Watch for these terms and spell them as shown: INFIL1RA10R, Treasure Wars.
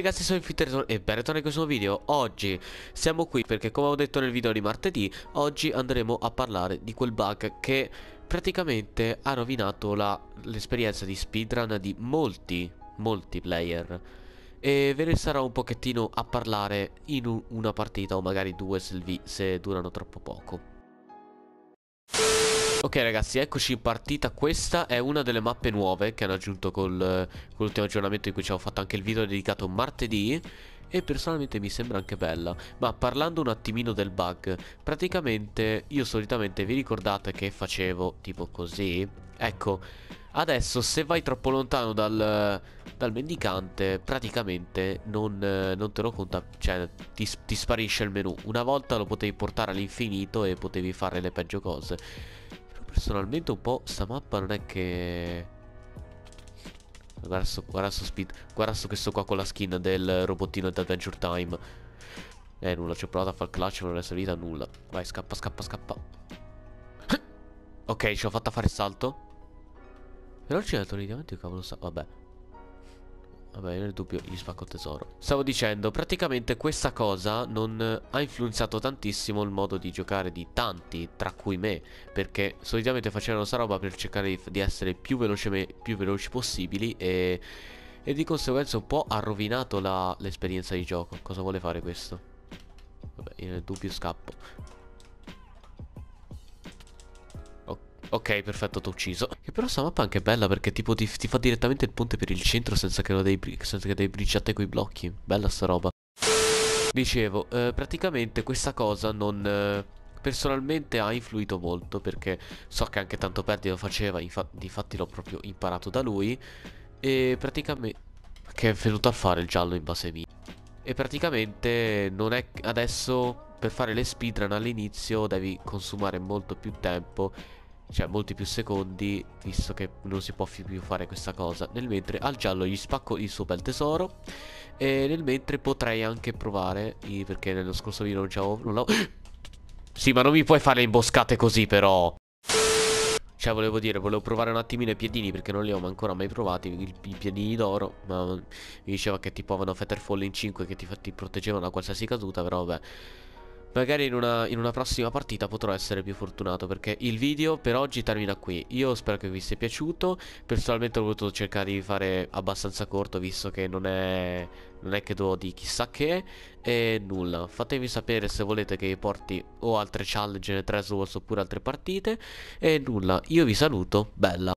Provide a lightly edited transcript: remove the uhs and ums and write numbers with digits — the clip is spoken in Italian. tutti ragazzi, sono INFIL1RA10R e ben ritornati in questo nuovo video. Oggi siamo qui perché, come ho detto nel video di martedì, oggi andremo a parlare di quel bug che praticamente ha rovinato l'esperienza di speedrun di molti player. E ve ne sarò un pochettino a parlare in una partita o magari due se durano troppo poco. Ok ragazzi, eccoci in partita. Questa è una delle mappe nuove che hanno aggiunto con l'ultimo aggiornamento, in cui ci ho fatto anche il video dedicato martedì, e personalmente mi sembra anche bella. Ma parlando un attimino del bug, praticamente io solitamente, vi ricordate che facevo tipo così? Ecco, adesso se vai troppo lontano dal mendicante praticamente non te lo conta, cioè ti sparisce il menu. Una volta lo potevi portare all'infinito e potevi fare le peggio cose. Personalmente un po' sta mappa non è che... Guarda questo qua con la skin del robottino di Adventure Time. Nulla, ci ho provato a far clutch ma non è servita a nulla. Vai, scappa, scappa, scappa. Ok, ci ho fatta fare il salto. Però c'è la torre di diamanti, cavolo sa... Vabbè, nel dubbio gli spacco il tesoro. Stavo dicendo, praticamente questa cosa non ha influenzato tantissimo il modo di giocare di tanti, tra cui me, perché solitamente facevano sta roba per cercare di essere più veloci possibili e di conseguenza un po' ha rovinato l'esperienza di gioco. Cosa vuole fare questo? Vabbè, io nel dubbio scappo. Ok, perfetto, t'ho ucciso. Che però sta mappa è anche bella perché tipo ti fa direttamente il ponte per il centro senza che devi bricciare coi blocchi. Bella sta roba. Dicevo, praticamente questa cosa non... personalmente ha influito molto, perché so che anche tanto Perdi lo faceva, infatti l'ho proprio imparato da lui. E praticamente... che è venuto a fare il giallo in base mia. E praticamente non è... adesso per fare le speedrun all'inizio devi consumare molto più tempo, cioè molti più secondi, visto che non si può più fare questa cosa. Nel mentre al giallo gli spacco il suo bel tesoro, e nel mentre potrei anche provare, perché nello scorso video non l'avevo sì, ma non mi puoi fare le imboscate così però. Cioè volevo provare un attimino i piedini, perché non li ho ancora mai provati, i piedini d'oro. Ma mi diceva che tipo avevano Fetterfall in 5 che ti proteggevano da qualsiasi caduta. Però vabbè, magari in una prossima partita potrò essere più fortunato, perché il video per oggi termina qui. Io spero che vi sia piaciuto. Personalmente ho voluto cercare di fare abbastanza corto, visto che non è che do di chissà che. E nulla, fatemi sapere se volete che porti o altre challenge nel Treasure Wars oppure altre partite. E nulla, io vi saluto, bella.